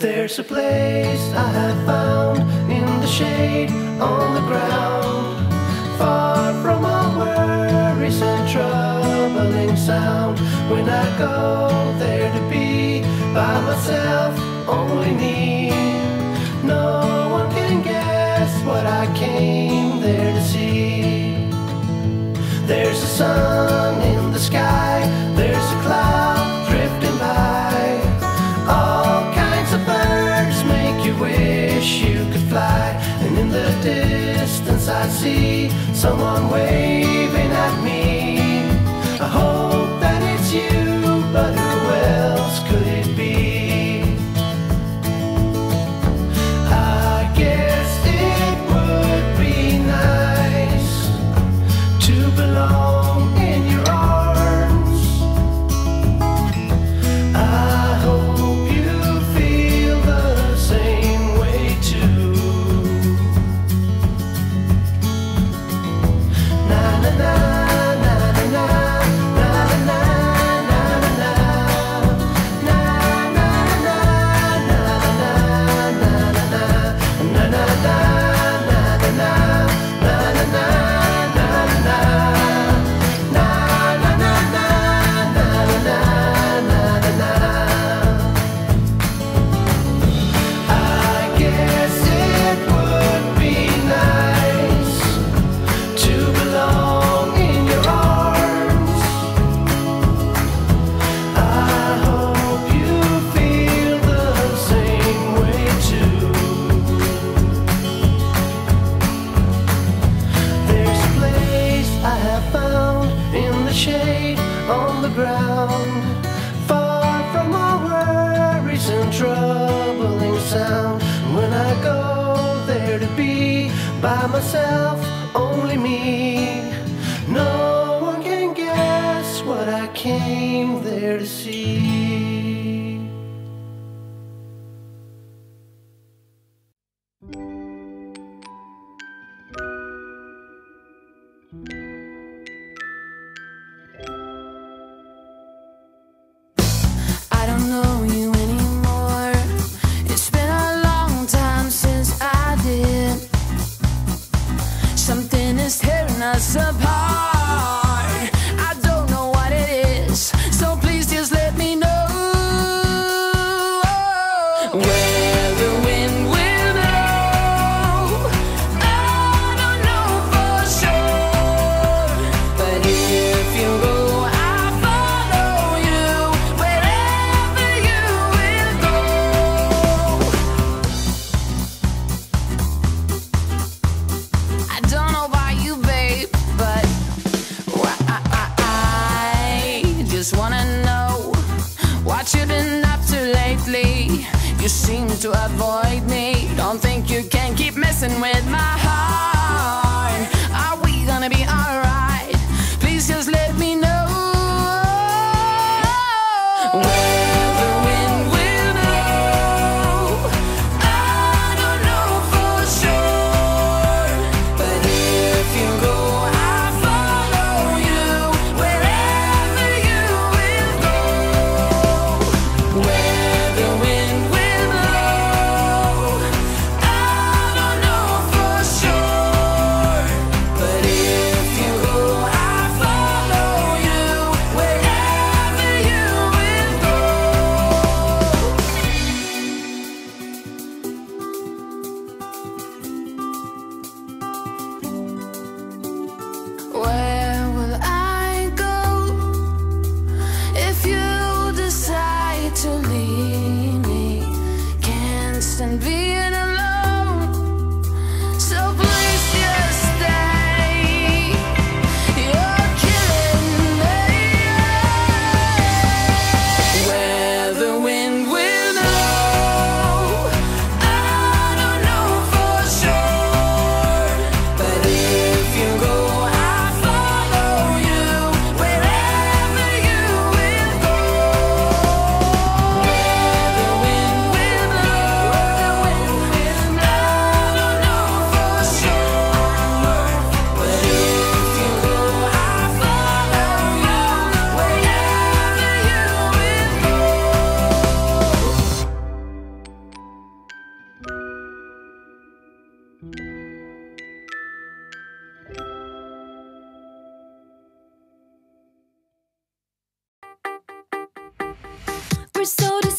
There's a place I have found in the shade on the ground, far from all worries and troubling sound. When I go there to be by myself, only me, no one can guess what I came there to see. There's a sun in the sky, there's a cloud drifting by, all kinds of birds make you wish you could fly. And in the distance I see someone waving at me. I hope that it's you, but who else could it be? I guess it would be nice to belong in your arms. I hope you feel the same way too. Na na na. Shade on the ground, far from all worries and troubling sound. When I go there to be by myself, only me, no one can guess what I came there to see. Us apart, I don't know what it is, so please just let me know. Where the wind will blow, I don't know for sure, but if you go, I'll follow you wherever you will go. I don't know why you, babe, but I just wanna know what you've been up to lately. You seem to avoid me, don't think you can keep messing with my heart. Are we gonna be alright? Please just let me know.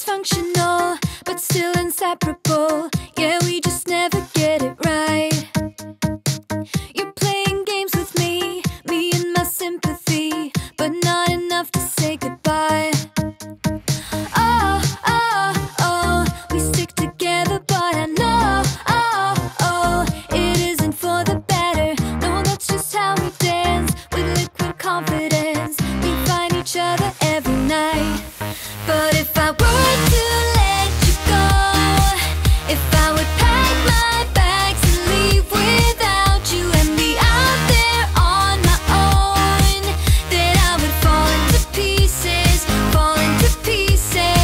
dysfunctional, but still inseparable. Yeah, we just never get it right. You're playing games with me, me and my sympathy, but not enough to say goodbye. Falling to pieces.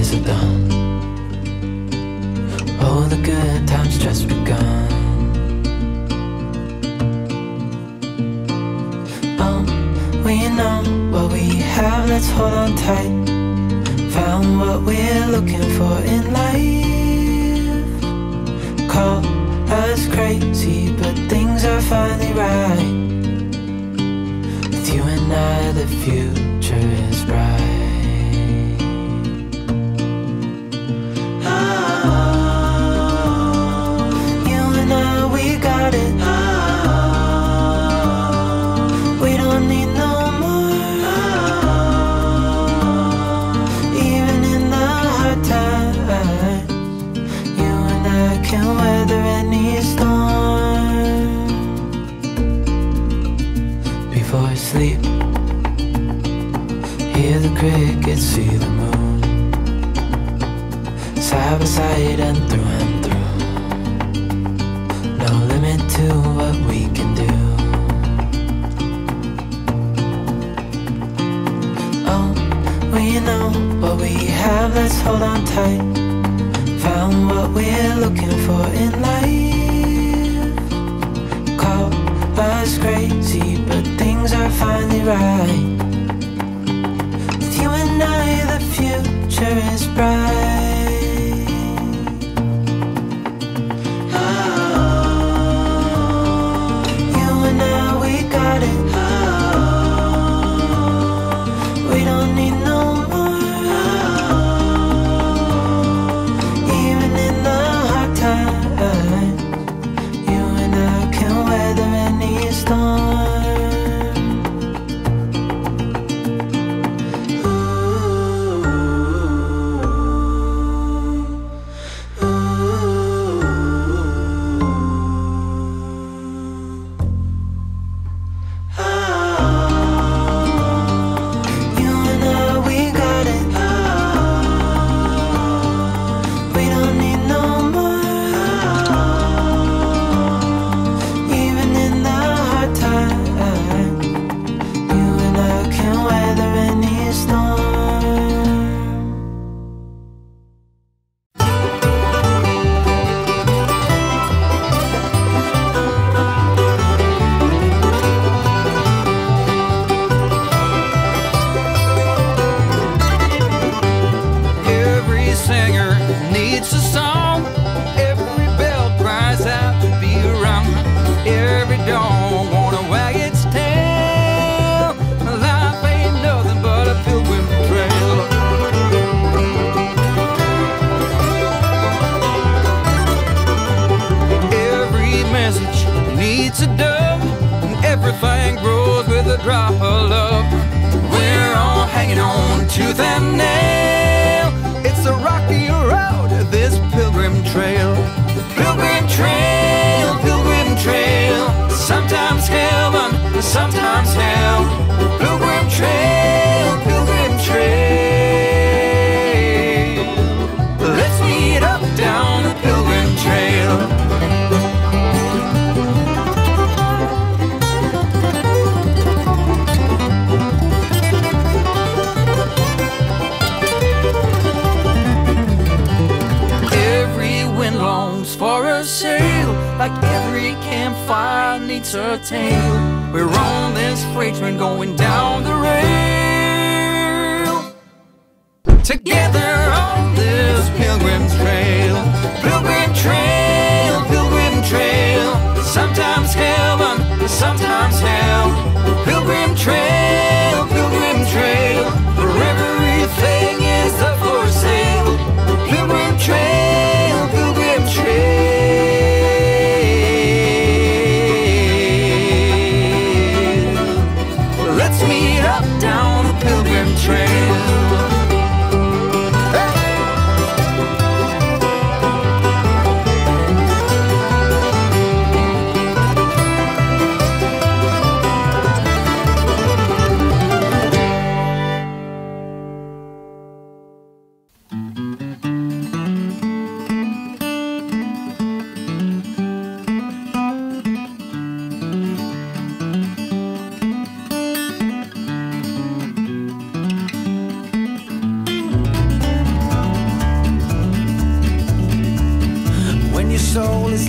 days are done. All the good times just begun. We know what we have, let's hold on tight. Found what we're looking for in life. Call us crazy, but things are finally right. With you and I, the future is bright. Before I sleep, hear the crickets, see the moon, side by side and through, no limit to what we can do. Oh, we know what we have, let's hold on tight. Found what we're looking for in life. Call us crazy, but things are finally right. With you and I, the future is bright. Oh, you and I, we got it. Oh, we don't need no more. Oh, even in the hard time, you and I can weather any storm.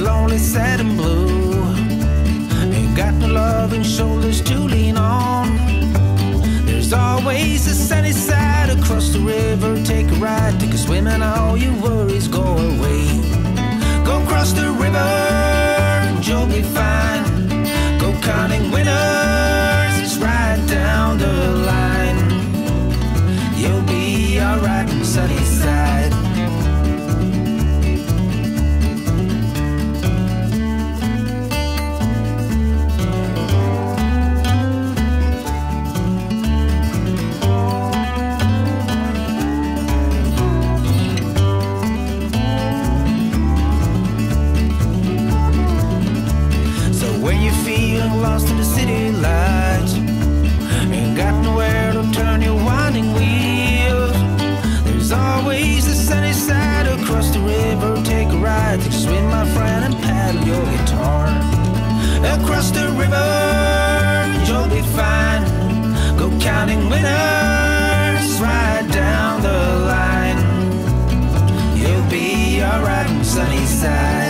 lonely, sad and blue. Ain't got no loving shoulders to lean on. There's always a sunny side across the river. Take a ride, take a swim, and all your worries go away. Go cross the river and you'll be fine. Go counting winners, it's right down the line. You'll be alright on sunny side. Lost in the city lights, ain't got nowhere to turn your winding wheels. There's always the sunny side across the river. Take a ride, take a swim, my friend, and paddle your guitar. Across the river, you'll be fine. Go counting winners, right down the line. You'll be alright on sunny side.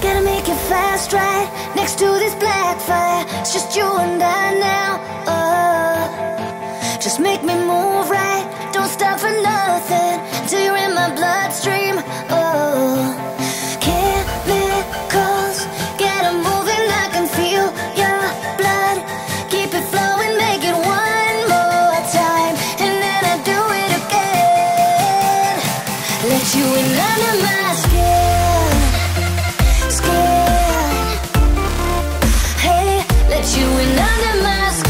Gotta make it fast, right next to this black fire. It's just you and I now. Just make me move right. Don't stop for nothing till you're in my bloodstream. Chemicals, get them moving. I can feel your blood. Keep it flowing, make it one more time, and then I do it again. Let you in under my skin, skin. Hey, let you in under my skin.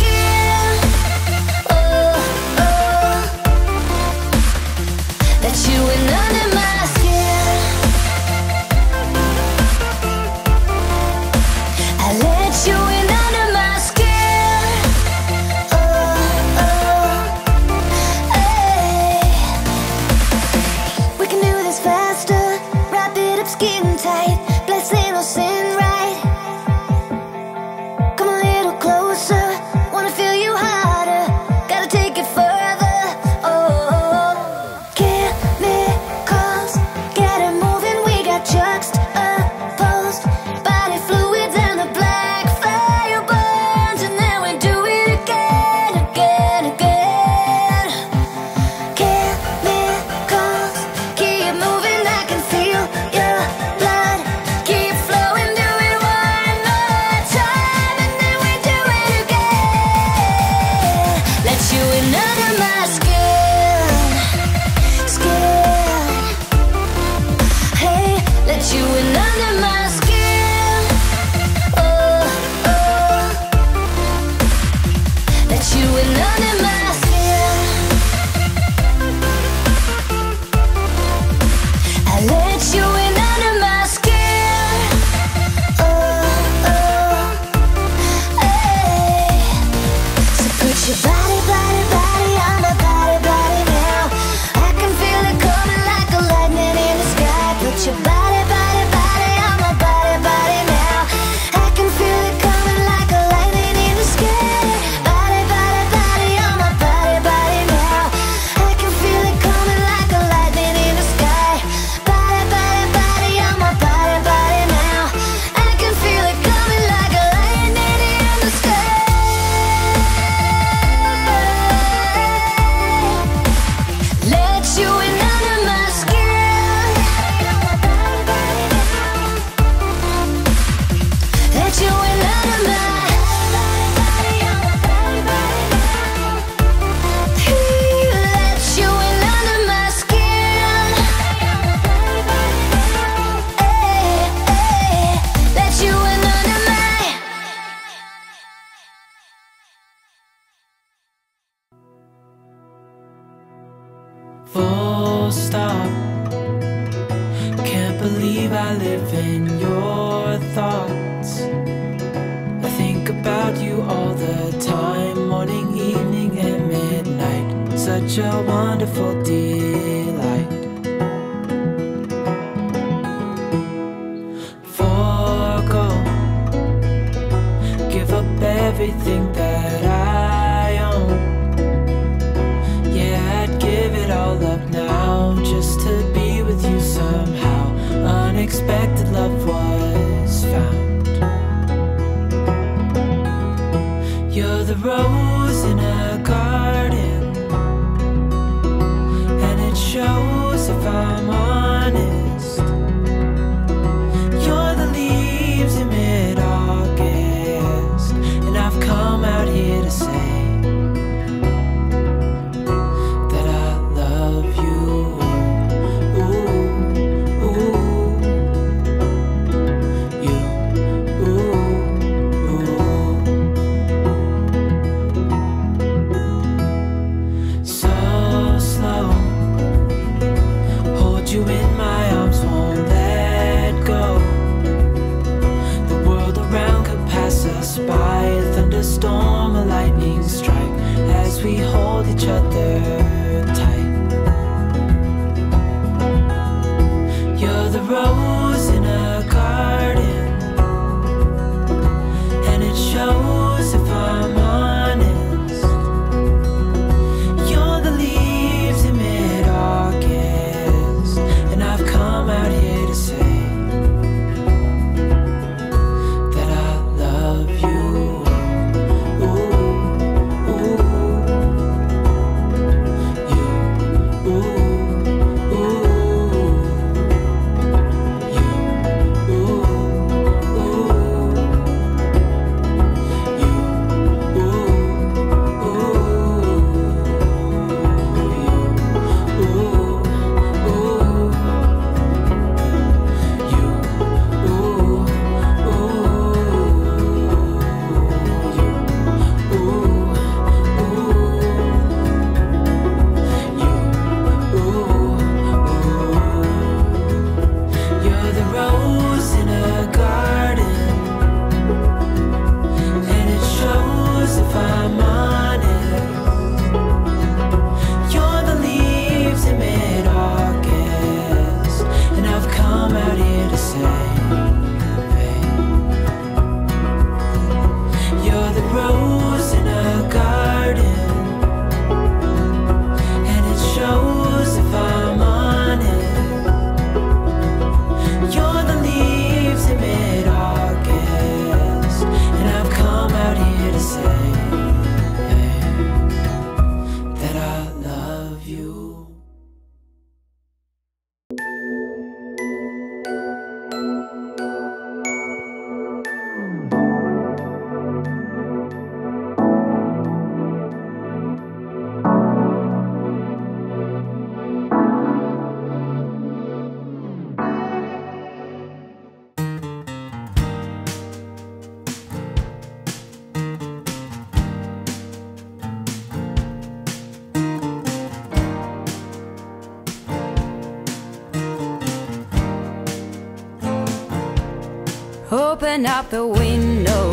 Open up the window.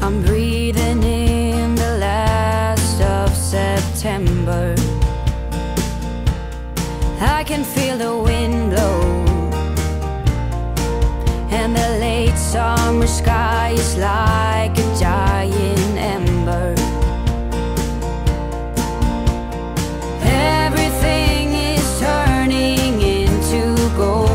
I'm breathing in the last of September. I can feel the wind blow, and the late summer sky is like a dying ember. Everything is turning into gold.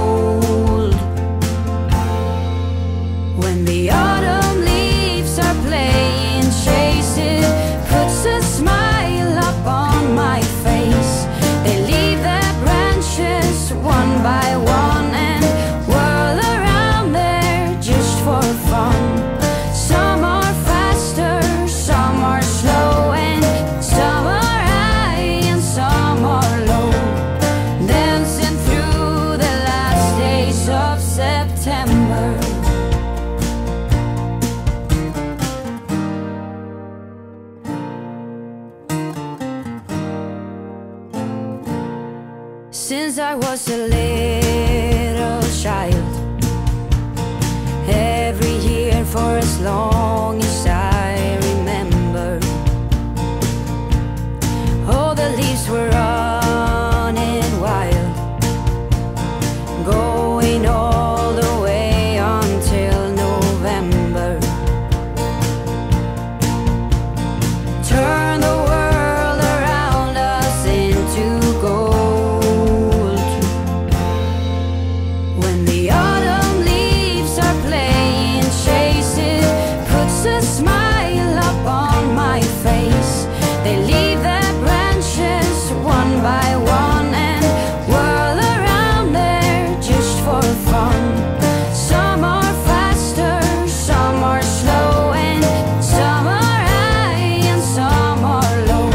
When the autumn leaves are playing, chase it puts a smile upon my face. They leave their branches one by one and whirl around there just for fun. Some are faster, some are slow, and some are high and some are low. Dancing through the last days of September. Since I was a little child, every year for as long as I remember, all the leaves were running wild, going all the way until November. Turn the world around us into gold. When the autumn leaves are playing, chase it puts a smile upon my face. They leave their branches one by one and whirl around there just for fun. Some are faster, some are slow, and some are high and some are low.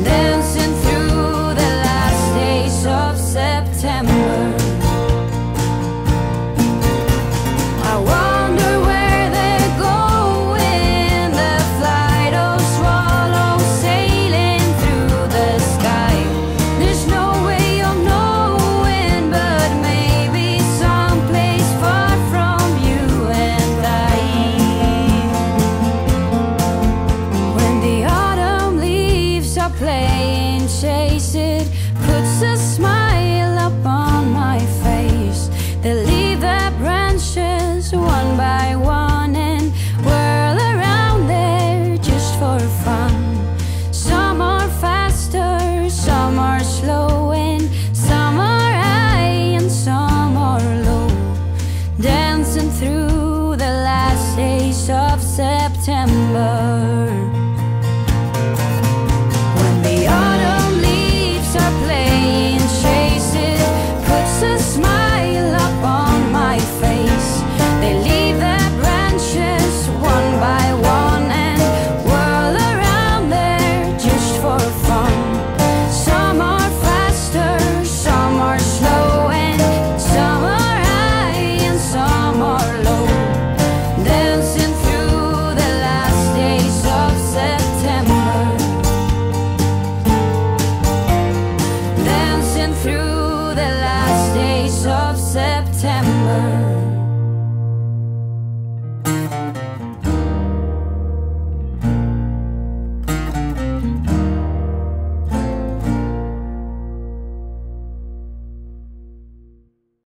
Dancing through the last days of September. Playing, chase it, puts a smile upon my face. They leave their branches one by one and whirl around there just for fun. Some are faster, some are slow, and some are high and some are low. Dancing through the last days of September. Through the last days of September.